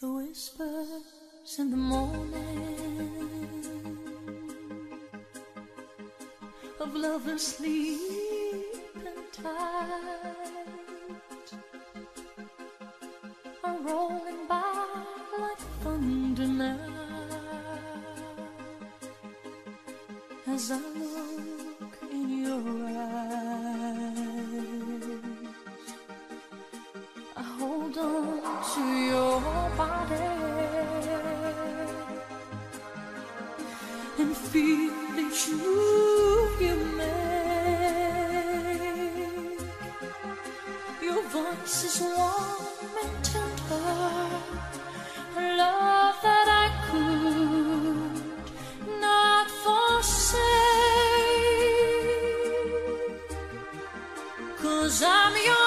The whispers in the morning of lovers sleeping tight are rolling by like thunder now. As I look in your eyes, I hold on to your body and feel the truth you make. Your voice is warm and tender, a love that I could not forsake. 'Cause I'm your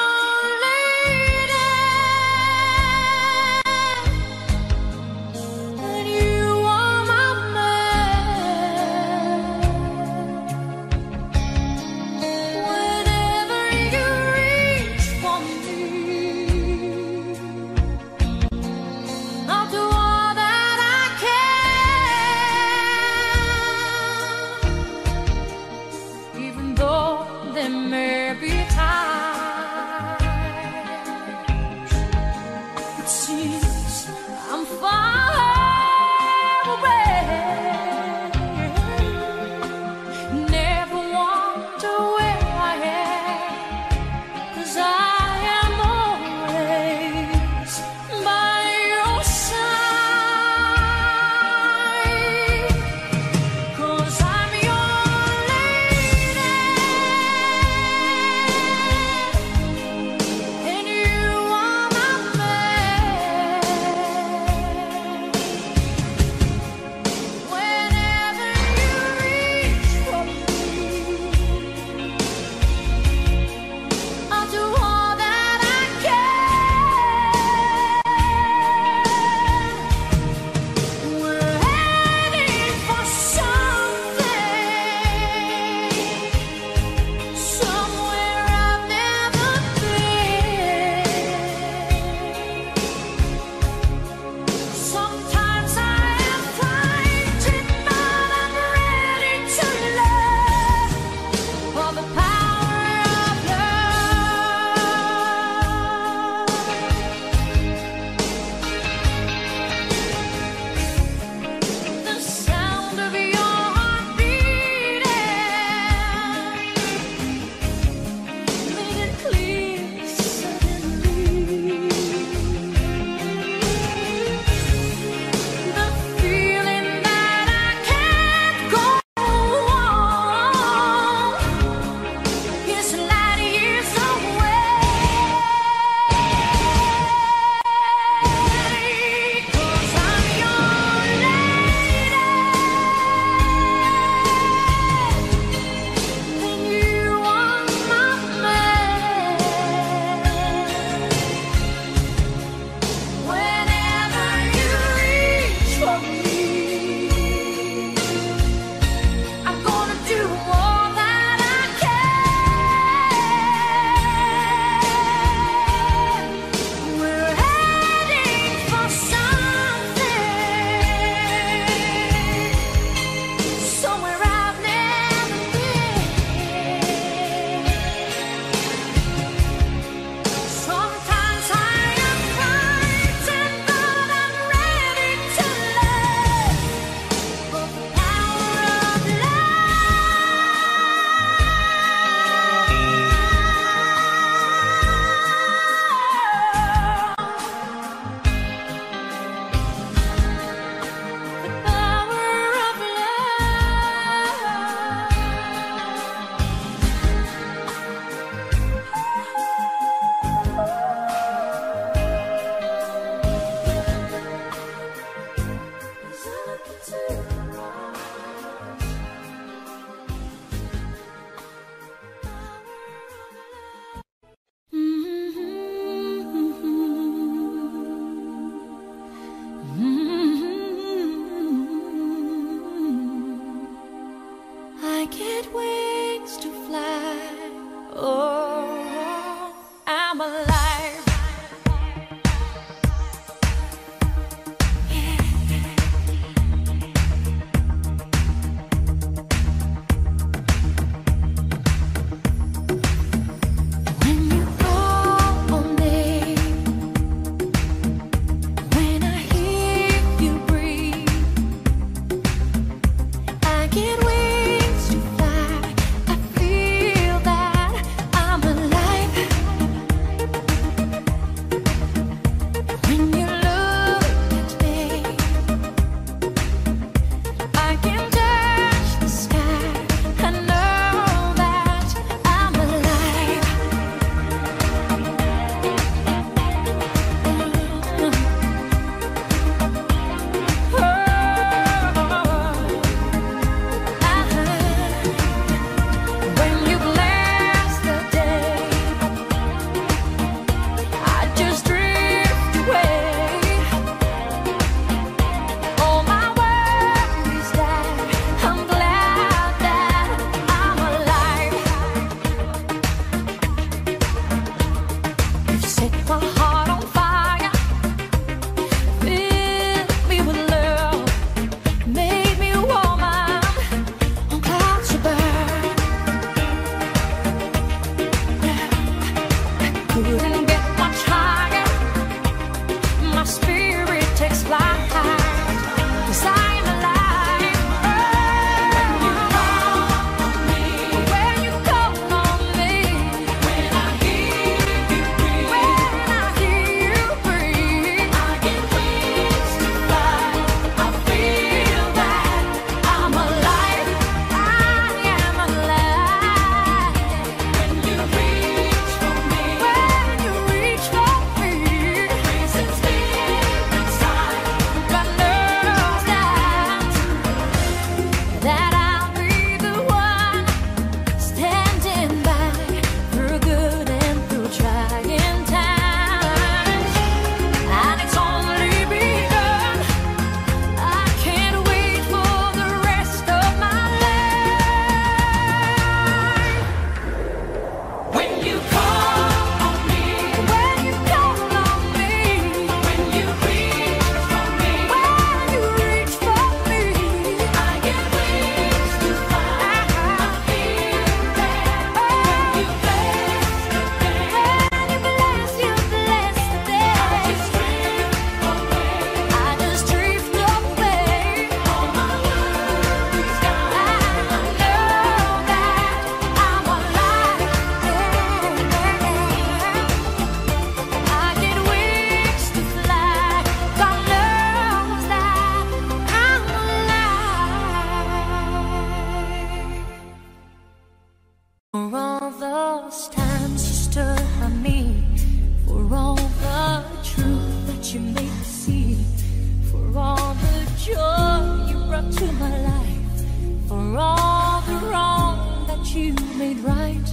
made right.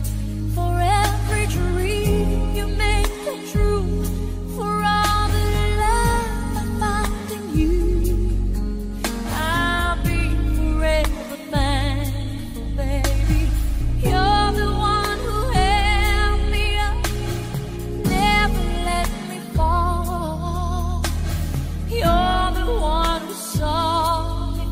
For every dream you made come true. For all the love I find in you, I'll be forever thankful, baby. You're the one who held me up, never let me fall. You're the one who saw me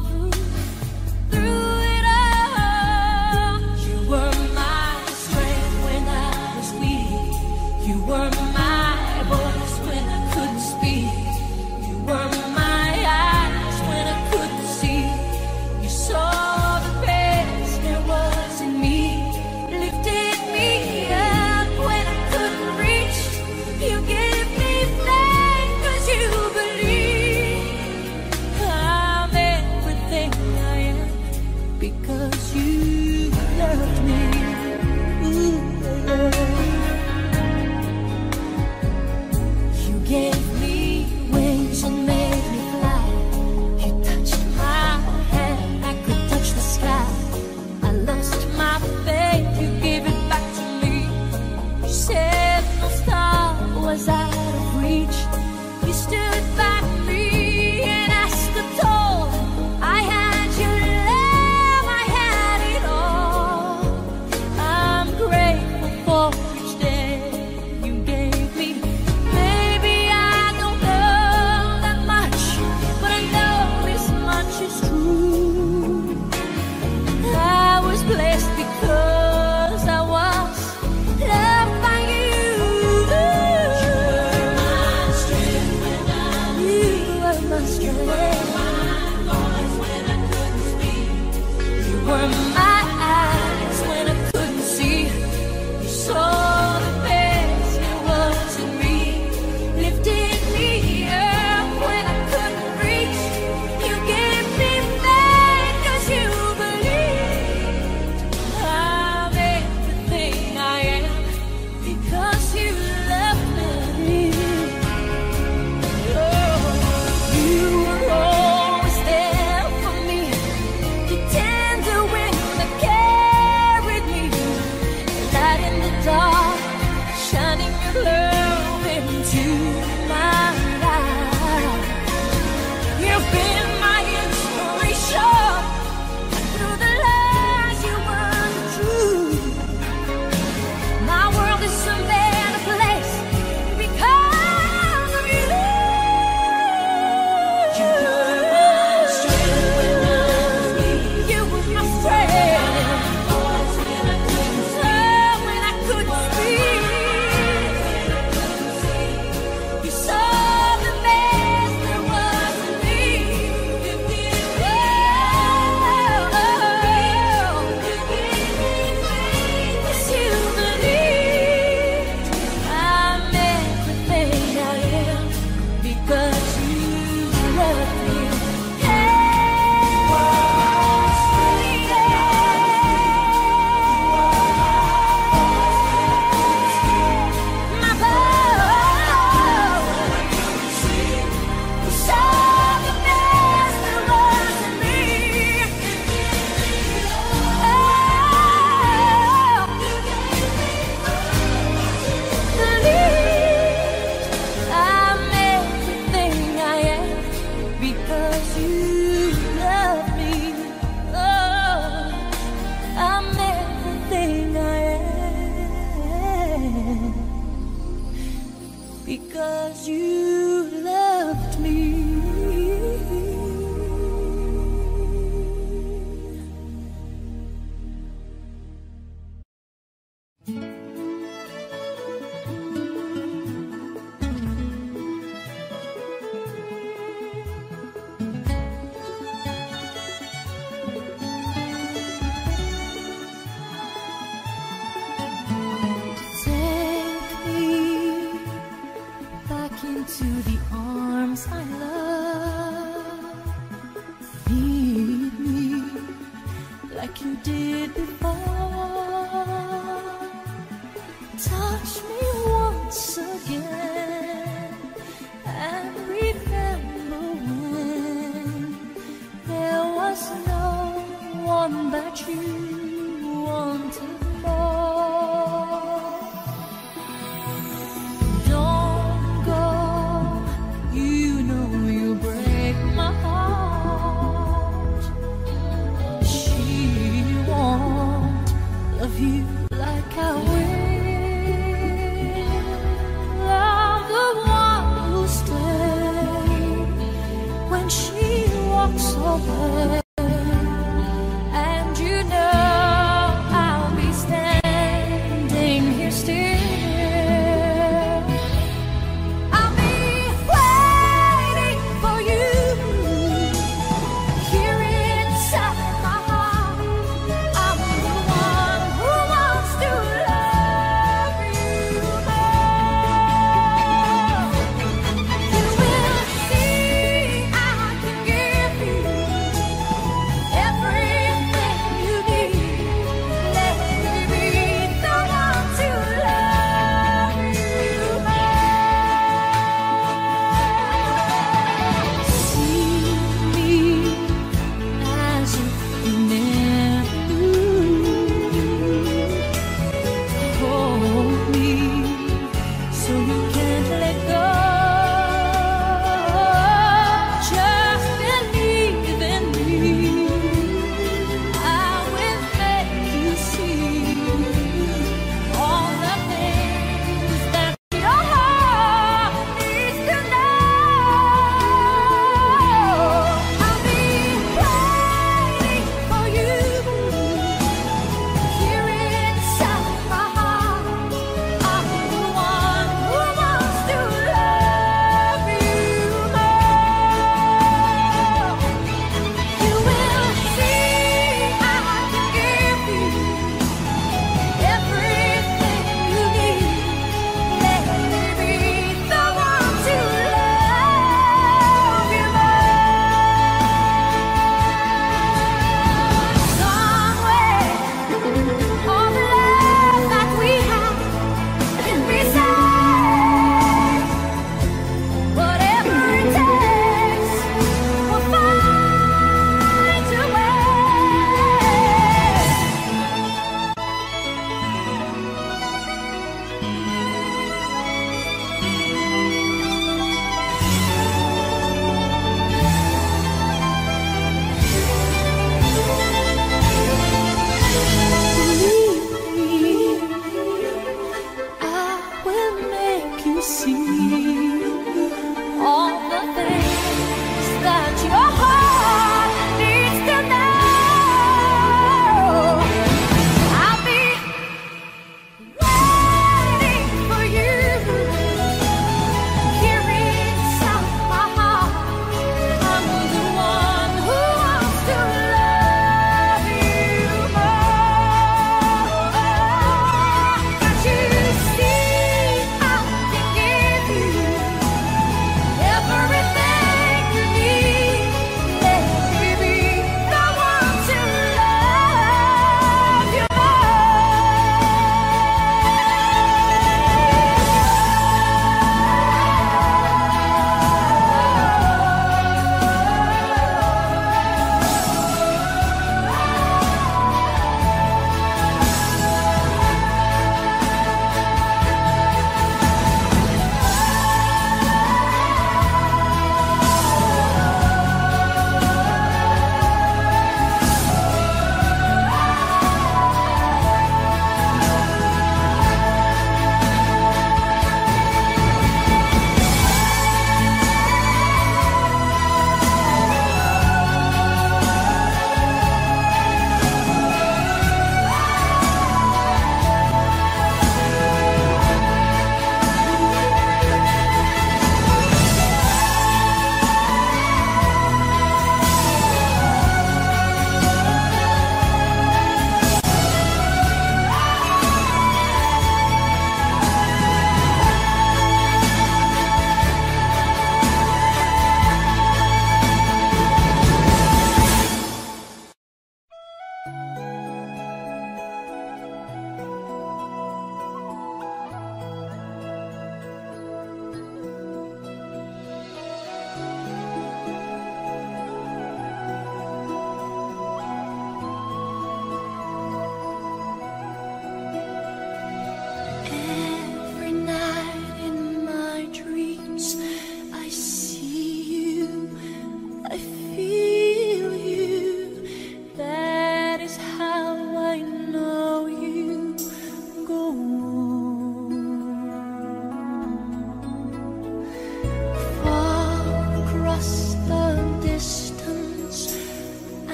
through it all. You were my strength when I was weak. You were my voice when I couldn't speak. You were my eyes when I couldn't see. You saw the best there was in me. Lifted me up when I couldn't reach. You gave me faith 'cause you believe I'm everything I am because you loved me. Ooh, you gave me wings and made me fly. You touched my hand, I could touch the sky. I lost my faith, you gave it back to me. You said no star was out of reach. You stood by me and I stood tall. I had your love, I had it all. I'm grateful for each day you gave me. Maybe I don't know that much, but I know this much is true. I was blessed because I was loved by you. You were my strength. You were my eyes when I couldn't see. You saw the best there was in me. Lifted me up when I couldn't reach. You gave me faith 'cause you believed I'm everything I am because you loved me. You were always there for me. The tender wind that carried me. Light in the dark, shining your love into my life. You've been my inspiration. Through the lies you were true. My world is a better place because of you. You were my strength when I was weak. You were my friend. Love when I couldn't see. You saw the best there was in me. You did well. You gave me faith 'cause you believed I'm everything I am because you love me. My love. You saw the best there was in me. Oh, believe I'm everything I am because you love me. Oh, I'm everything I am because you loved me. Take me back into the arms I love. Feed me like you did before. Touch me once again and remember when there was no one that you wanted more.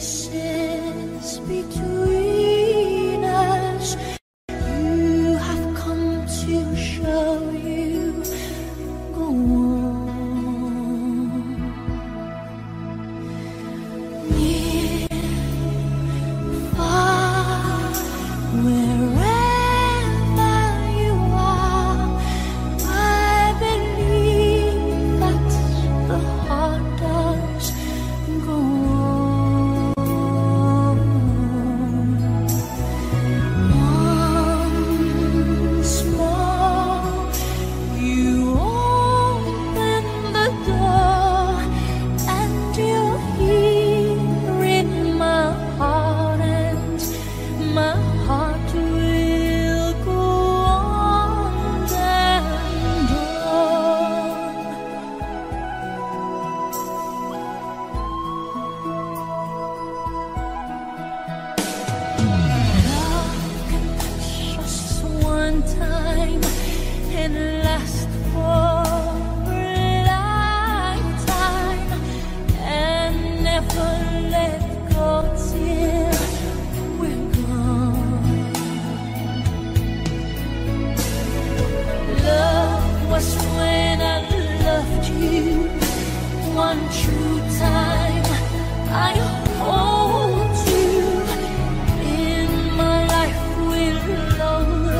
spaces between us. You have come to show you go on. Near, far, wherever you are, I believe that the heart does go on. Time and last for a lifetime, and never let go till we're gone. Love was when I loved you one true time. I hold you in my life will always.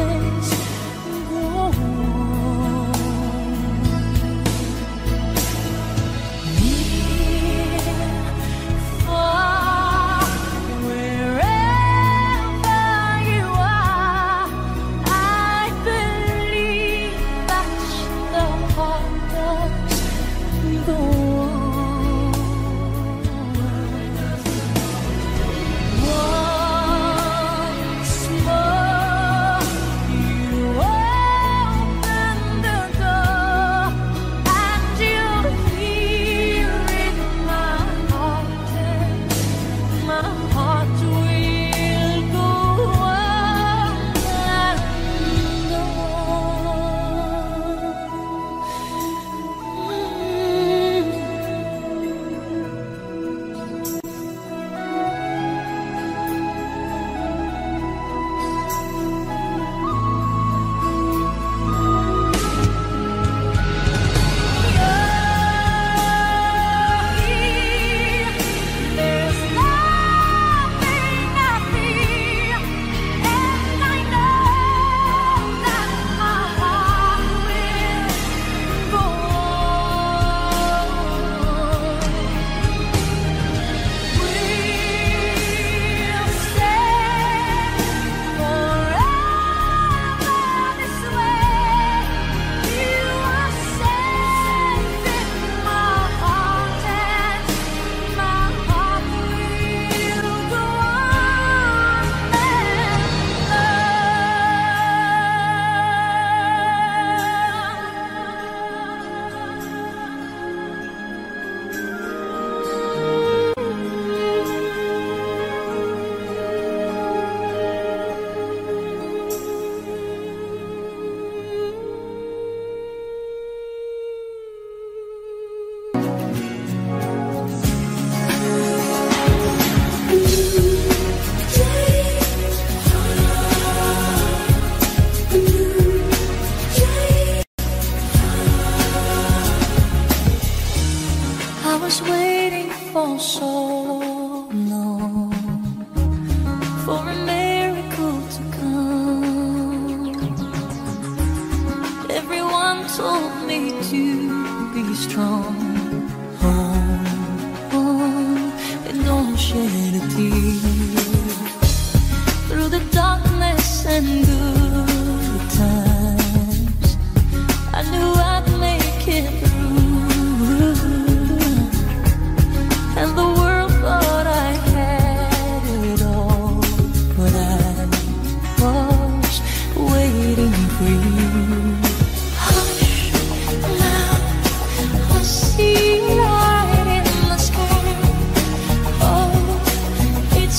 It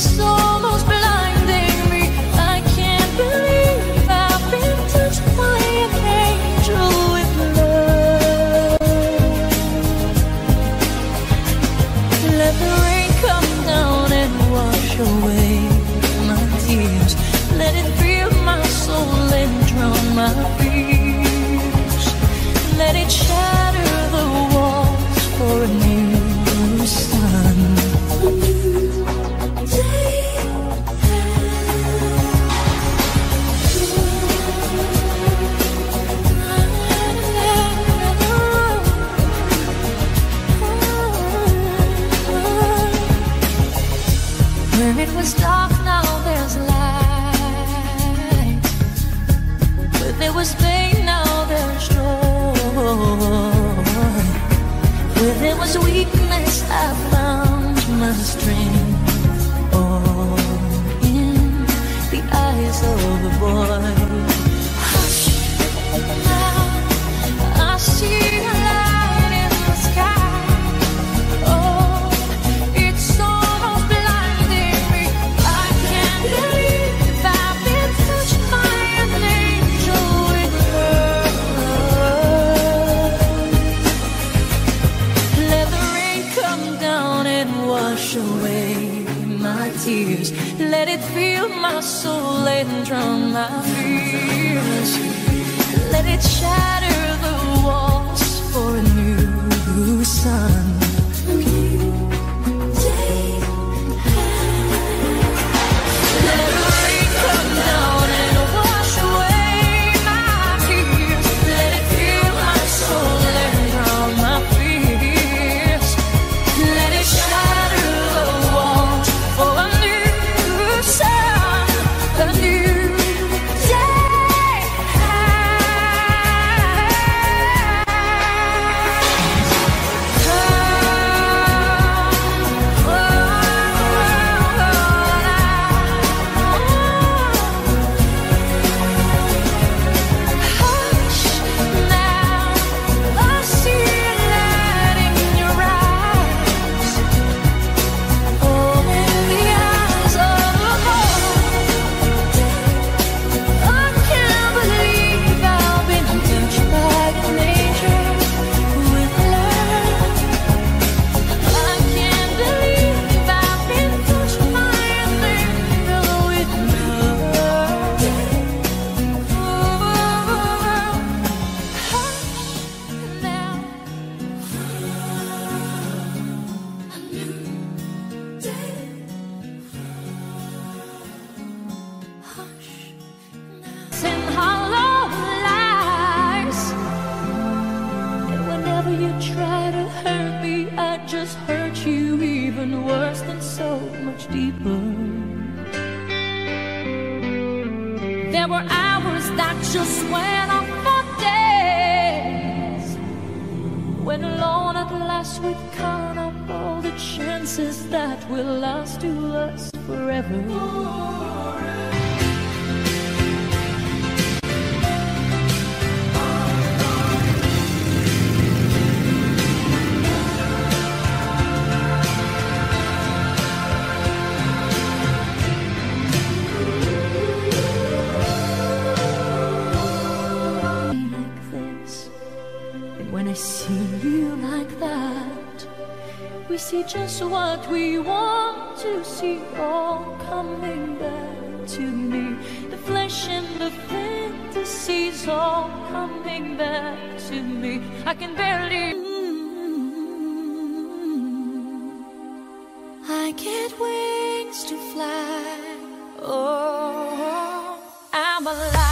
was dark, now there's light. Where there was pain, now there's joy. Where there was weakness, I found my strength. All in the eyes of a boy. Hush, now I see a light in the sky. Let it fill my soul and drown my fears. Let it shatter the walls for a new sun. Just what we want to see, all coming back to me. The flesh and the fantasies, all coming back to me. I can barely. I get wings to fly. Oh, I'm alive. I'm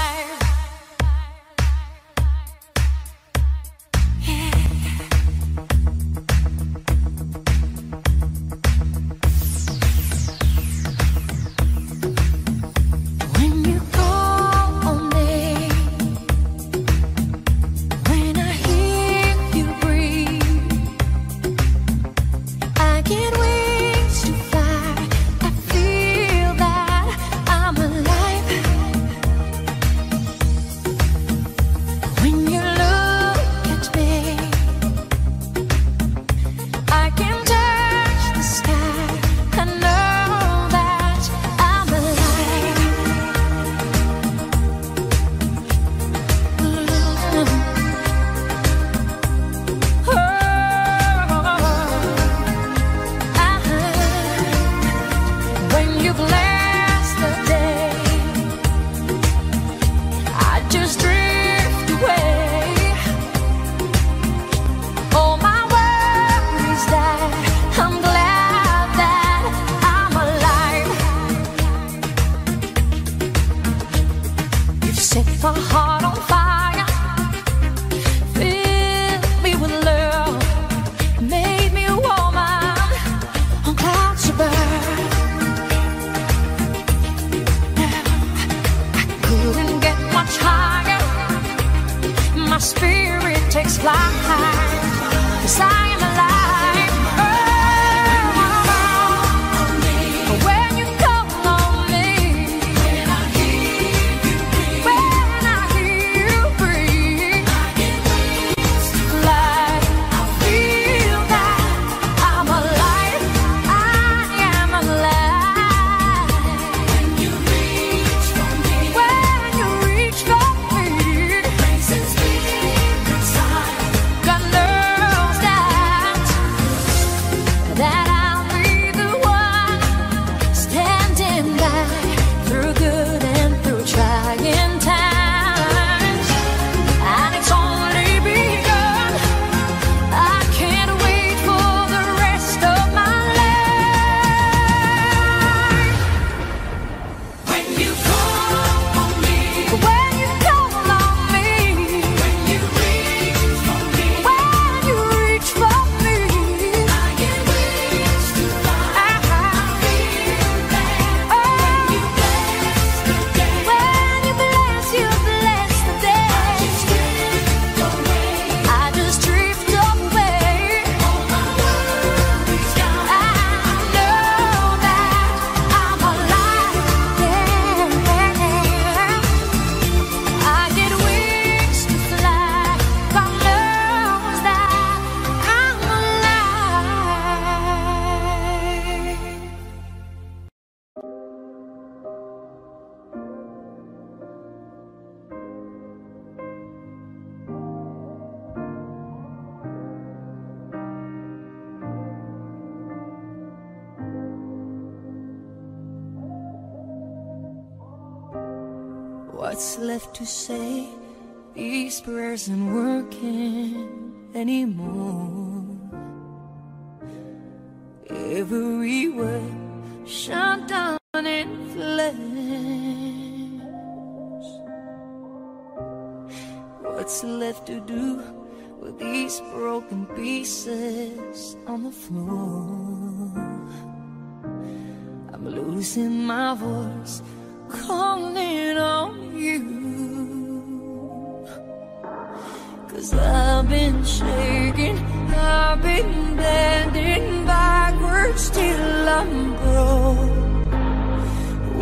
What's left to say? These prayers aren't working anymore. Every word shot down in flames. What's left to do with these broken pieces on the floor? I'm losing my voice, calling on you, 'cause I've been shaking, I've been bending backwards till I'm broke,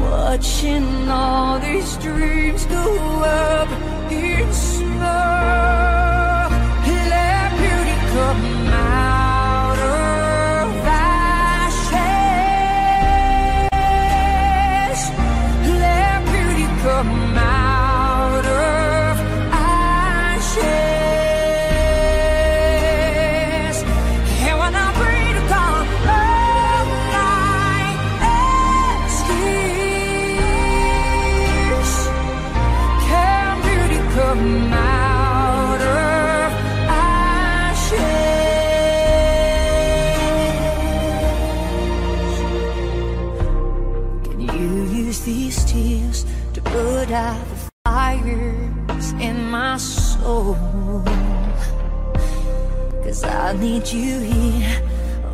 watching all these dreams go up in smoke. Let beauty come out of ashes, let beauty come out. Out the fires in my soul, 'cause I need you here.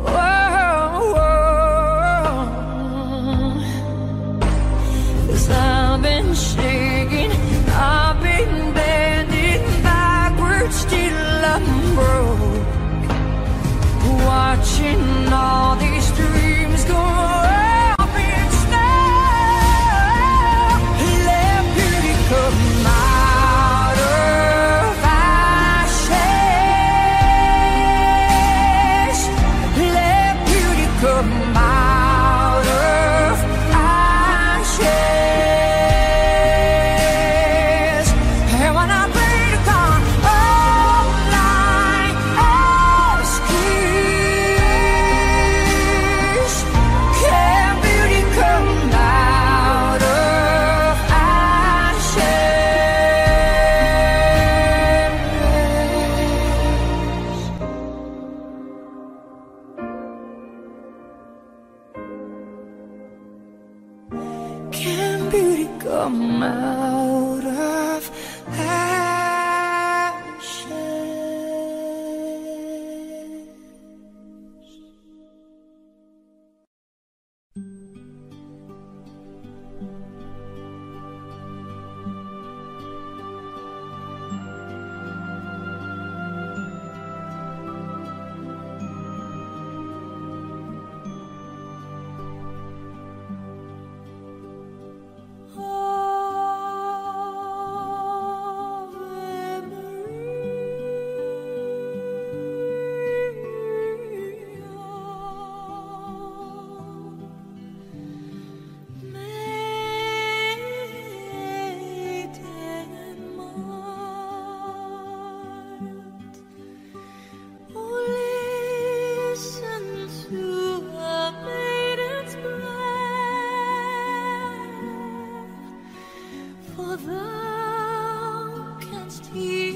Whoa, whoa. 'Cause I've been shaking, I've been bending backwards till I'm broke, watching all these dreams go away. Come out of ashes, let beauty come out of ashes. And when I pray to God, all I ask is, can beauty come out of ashes? Come out of ashes. Here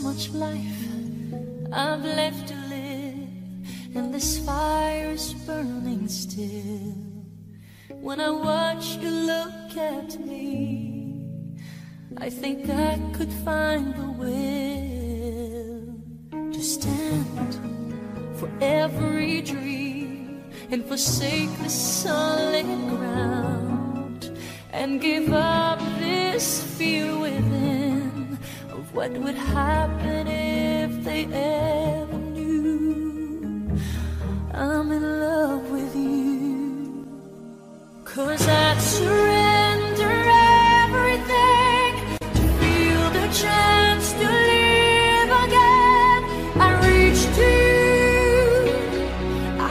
so much life I've left to live, and this fire is burning still. When I watch you look at me, I think I could find the will to stand for every dream and forsake the solid ground and give up this fear within of what would happen if they ever knew I'm in love with you. 'Cause I'd surrender everything to feel the chance to live again. I reach to you,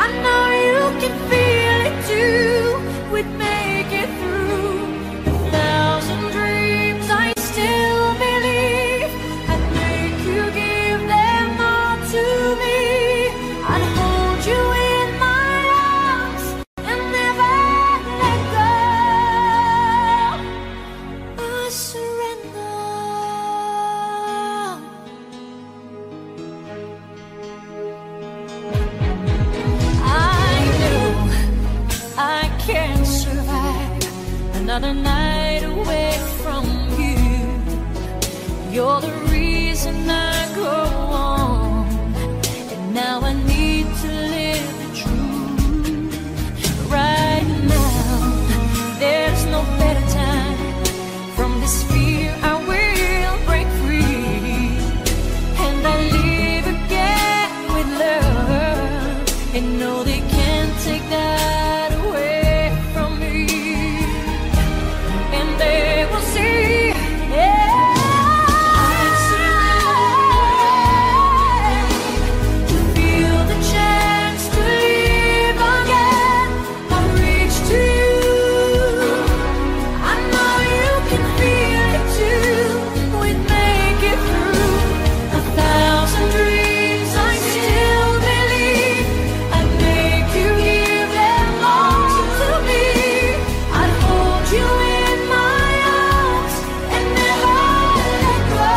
I know you can feel it too. We'd make it through a thousand dreams. I still believe I'd make you give them all to me. I'd hold you in my arms and never let go. I surrender. I know I can't survive another night away from you. You're the reason I go on, and now I need to live the truth. Right now, there's no better time. From this fear, I will break free, and I live again with love, and know they can't take that away from me. And they will see, yeah. To feel the chance to live again, I reach to you. I know you can feel it too. We'd make it through a thousand dreams. I still believe I'd make you give them all to me. I'd hold you in my arms and never let go.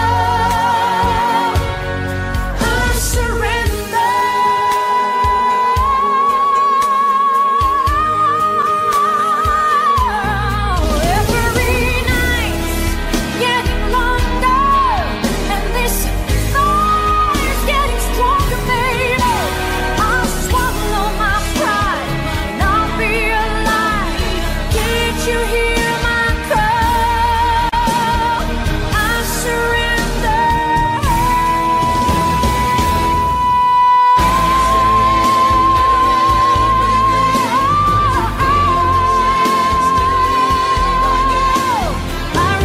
I surrender. Every night getting longer, and this fire is getting stronger, baby. I'll swallow my pride and I'll be alive. Can't you hear my call? I surrender. I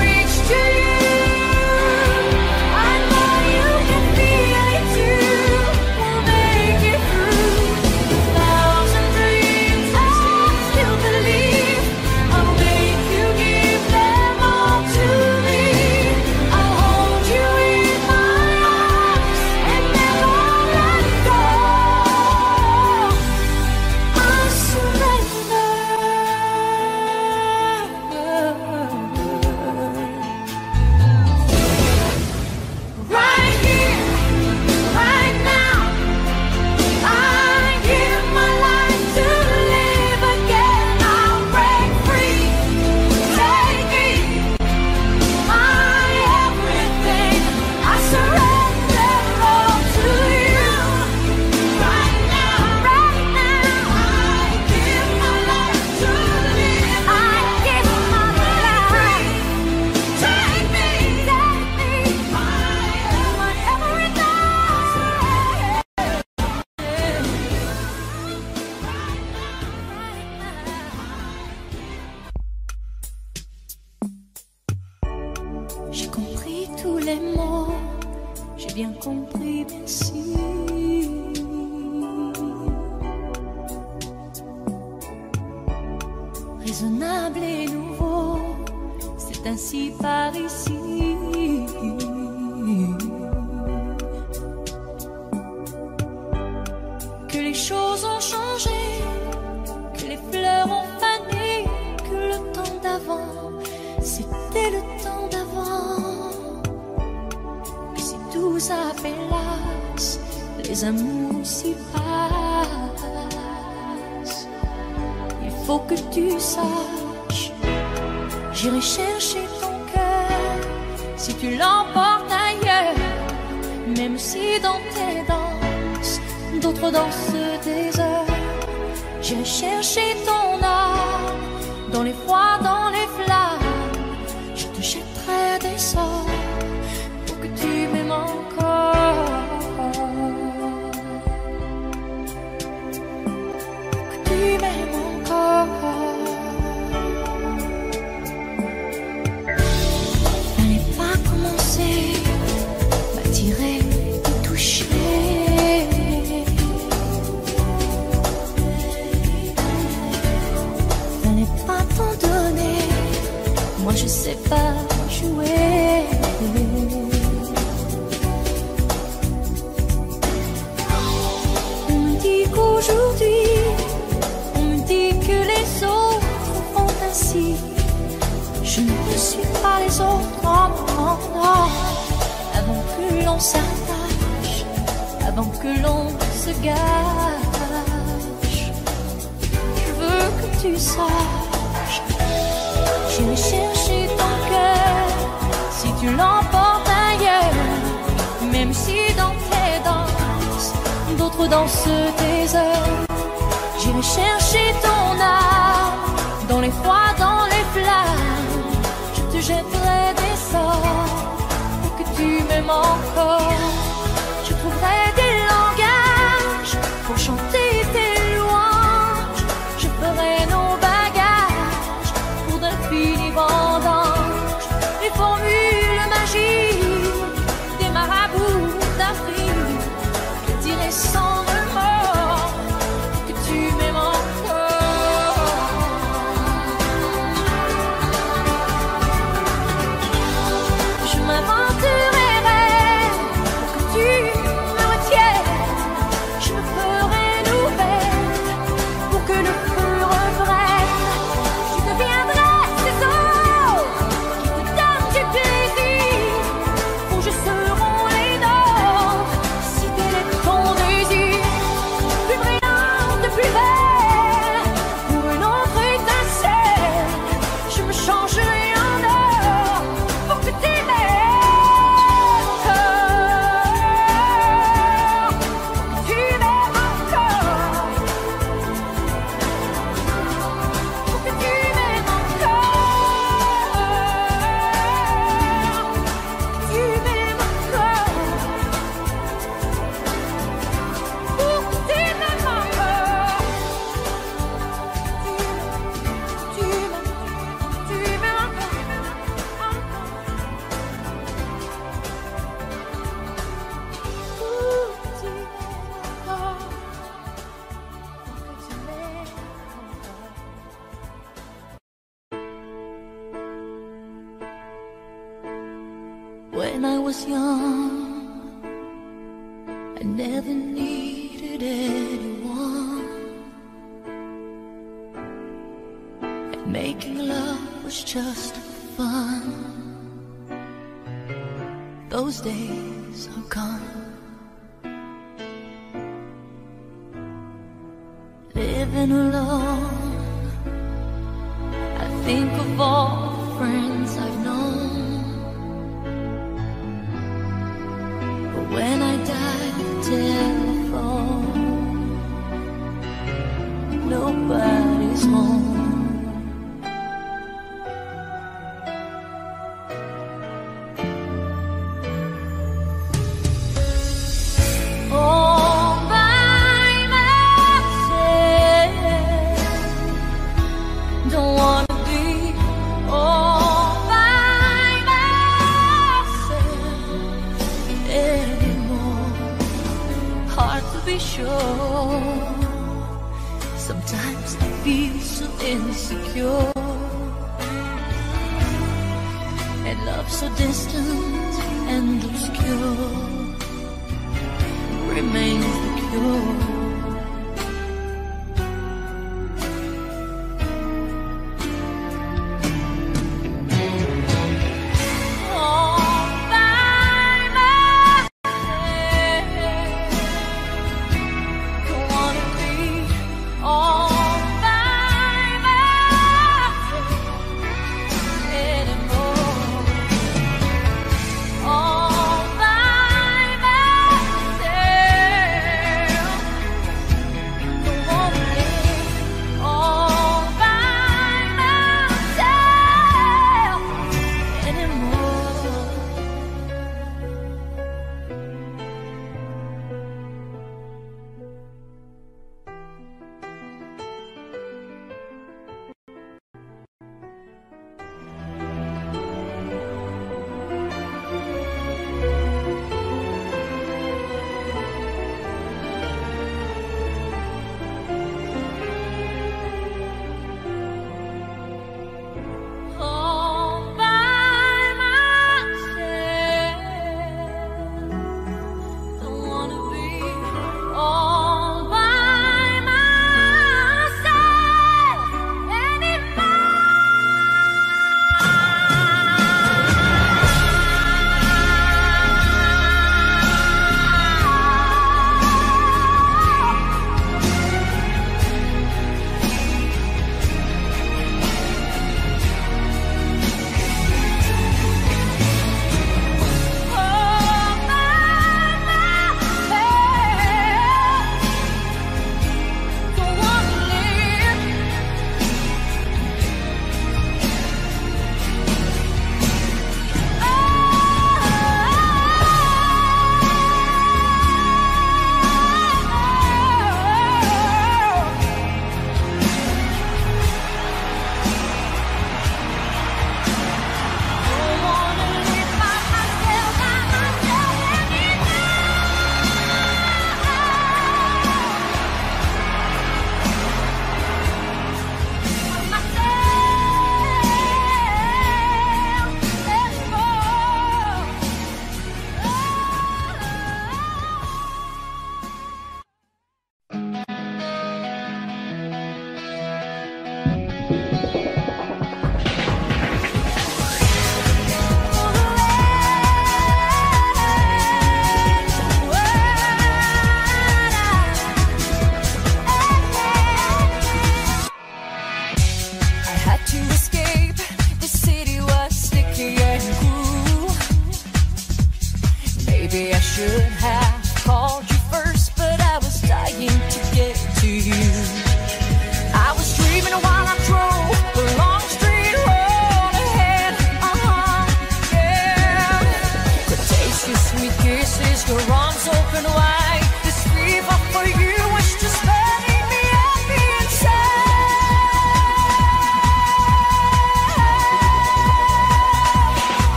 reach to you, I know you can feel it too. We'll make it through a thousand dreams. I still believe I'll make you give them all to me. I'll hold you in my arms and never let go. I surrender. Right here, right now, I give my life to live again. I'll break free, take me, my everything. I surrender all to you. Right now, I give my life to live. I give my life. Take me, my everything. J'ai compris tous les mots, j'ai bien compris, merci. Raisonnable et nouveau, c'est ainsi par ici. Que les choses ont changé, que les fleurs ont fané, que le temps d'avant, c'était le temps d'avant. Et si tout ça les amours s'y passent. Il faut que tu saches, j'irai chercher ton cœur si tu l'emportes ailleurs. Même si dans tes danses d'autres dansent des heures, j'irai chercher ton âme dans les froids, dans les flammes. Je te jetterai des sorts pour que tu m'aimes encore, pour que tu m'aimes encore. Fallait pas commencer m'attirer, me toucher. Moi je sais pas jouer. On me dit qu'aujourd'hui, on me dit que les autres font ainsi. Je ne suis pas les autres, non, non, non. Avant que l'on s'attache, avant que l'on se gâche, je veux que tu saches, j'irai chercher ton cœur si tu l'emportes ailleurs. Même si dans tes danses d'autres dansent tes heures, j'irai chercher ton âme dans les froids, dans les flammes. Je te jetterai des sorts pour que tu m'aimes encore. Je trouverai des langages pour chanter tes louanges. Je ferai nos bagages pour d'infinis vendanges, les formules magiques des marabouts d'Afrique. Je dirai sans remords que tu m'aimes encore. Je m'aventurerai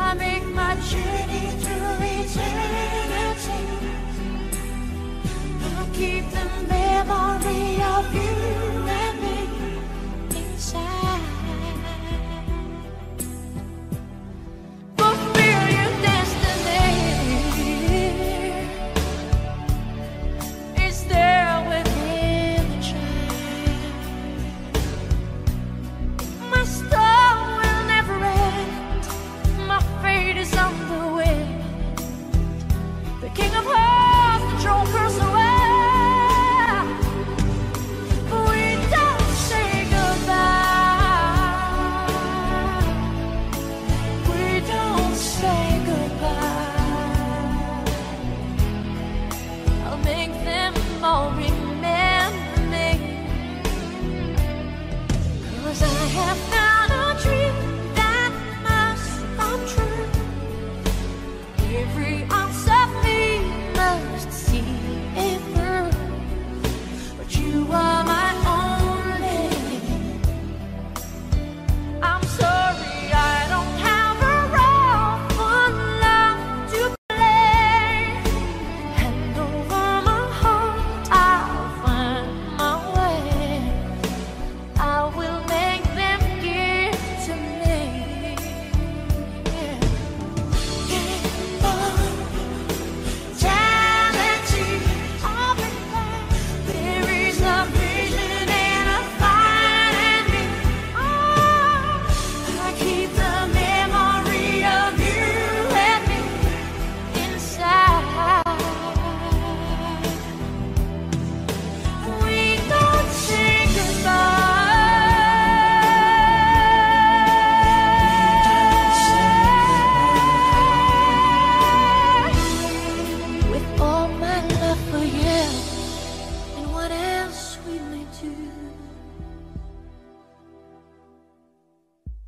I make my journey through eternity.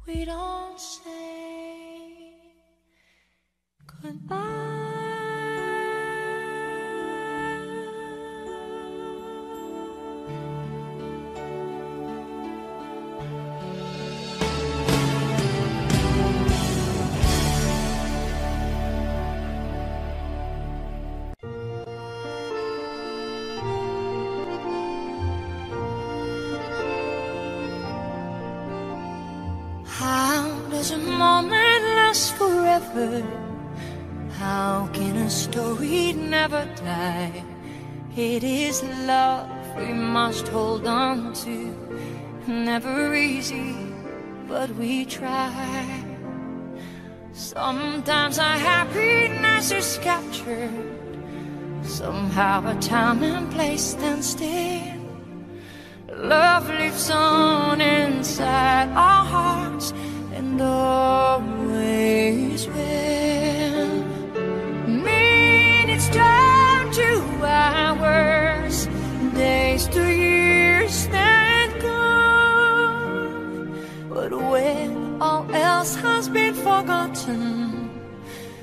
We don't say goodbye. Does a moment last forever? How can a story never die? It is love we must hold on to. Never easy, but we try. Sometimes our happiness is captured. Somehow a time and place stand still. Love lives on inside our hearts, always will. Minutes turn to hours, days to years that go. But when all else has been forgotten,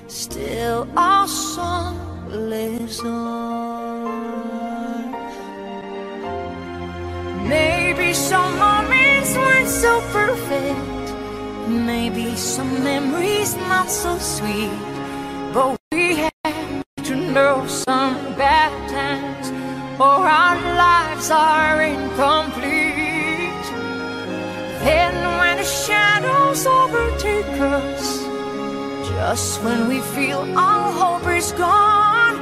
still our song lives on. Maybe some moments weren't so perfect, maybe some memories not so sweet, but we have to know some bad times, or our lives are incomplete. Then when the shadows overtake us, just when we feel all hope is gone,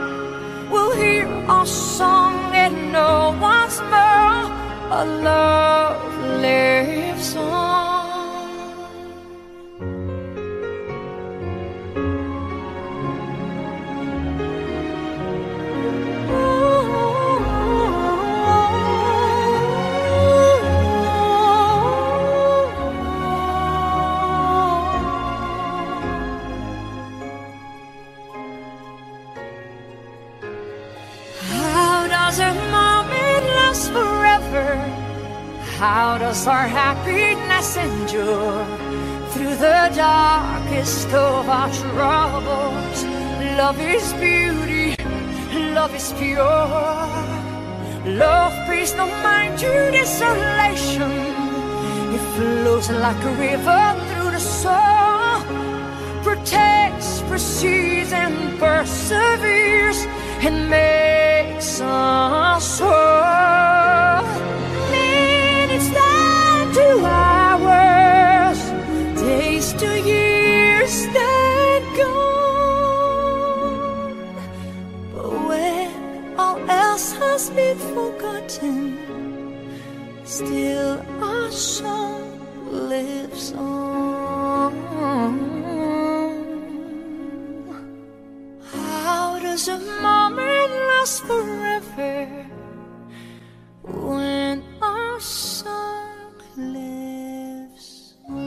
we'll hear our song and know once more our love lives on. How does our happiness endure through the darkest of our troubles? Love is beauty, love is pure. Love pays no mind to desolation. It flows like a river through the soul, protects, precedes, and perseveres, and makes us whole. Hours, days to years that go. But when all else has been forgotten, still our song lives on. How does a moment last forever when our song lives on.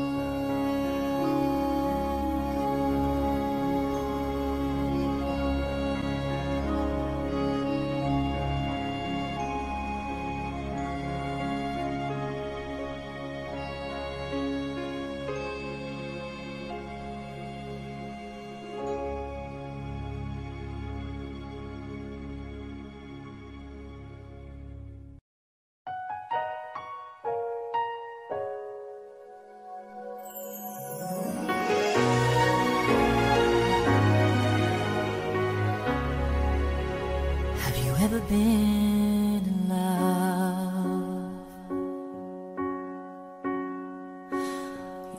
ever been in love.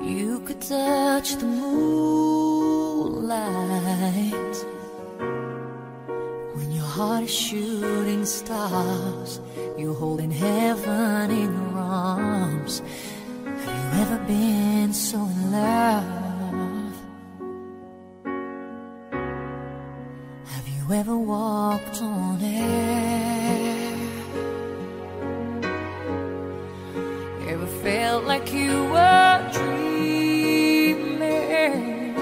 You could touch the moonlight when your heart is shooting stars. You're holding heaven in your arms. Have you ever been so in love? Have you ever walked on air? Ever felt like you were dreaming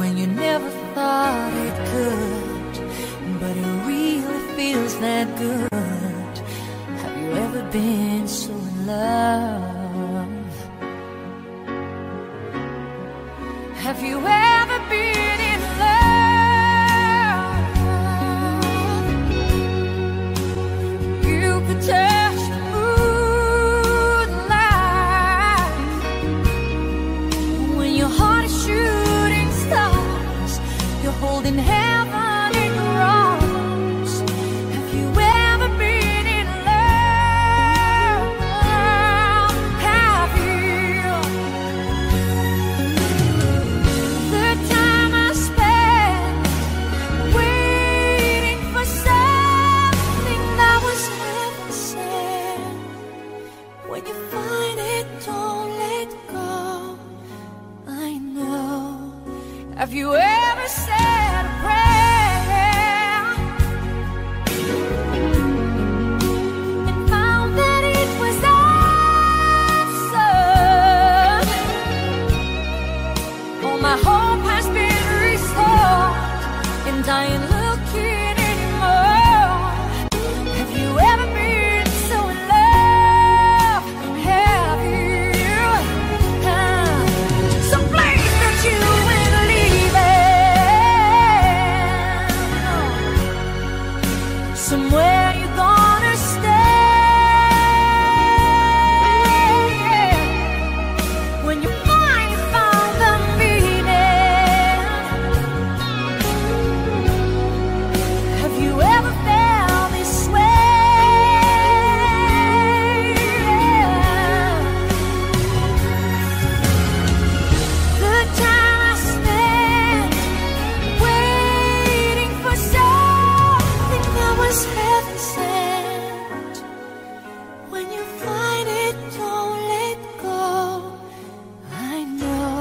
when you never thought it could, but it really feels that good? Have you ever been so in love? Have you ever been in love? You could touch the moonlight when your heart is shooting stars. You're holding heaven in your arms. Have you ever said a prayer and found that it was answered? Oh, my hope has been restored, and I ain't looking anymore. Have you ever been so in love? And have you? So please that you somewhere you're gonna stay when you find you found the meaning. Have you ever felt this way? The time I spent waiting for something that was heaven sent. When you find it, don't let go. I know,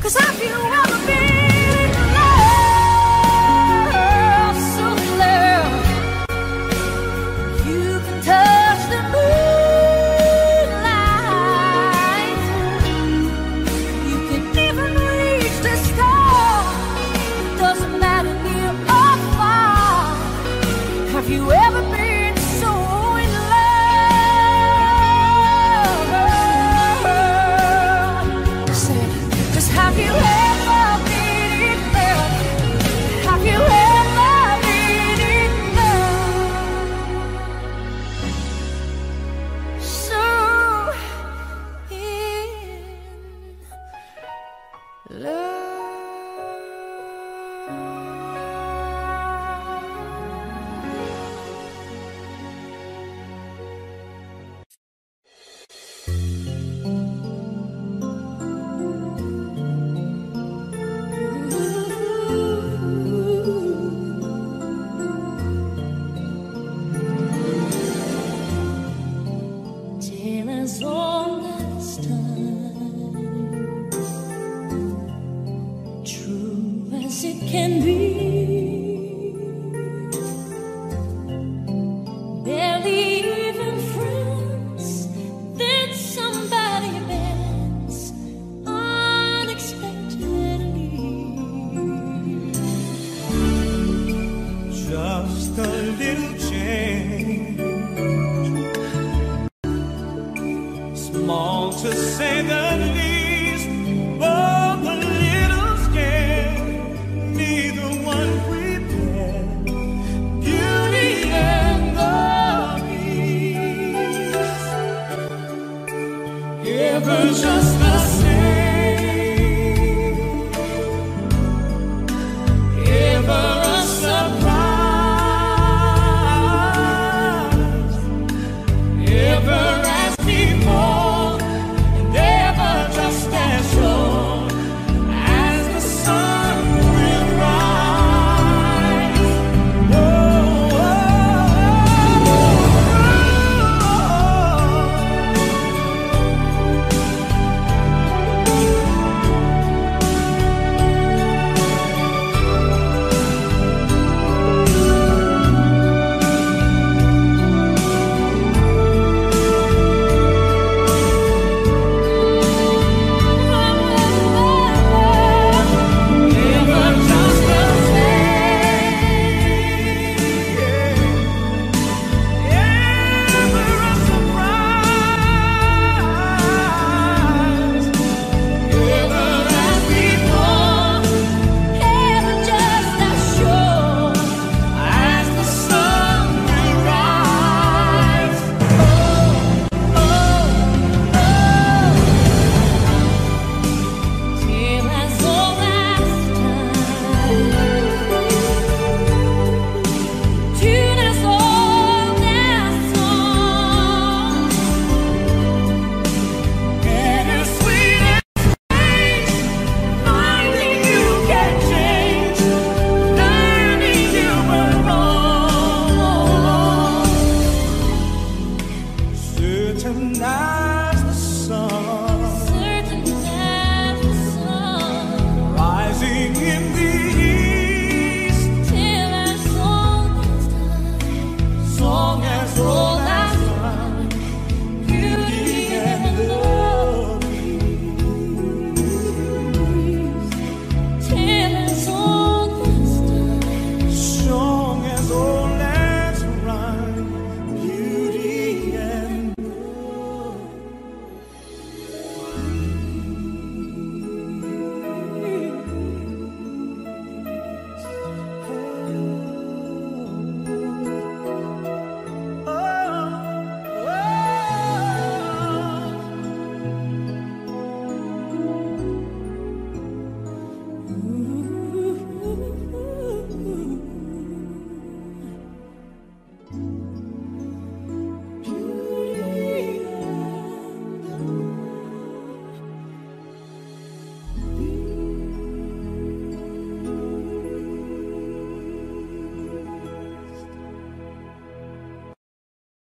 'cause I feel ever been in love, so in love. You can touch the moonlight. You can even reach the stars. It doesn't matter near or far. Have you ever been so in love? Just have you ever been in love? Have you ever been in love? So in love. Till as old as time, true as it can be, barely even friends. Then somebody bends unexpectedly. Just a little change, small to say the least, but a little scared. Neither one prepared. Beauty and the Beast. Ever just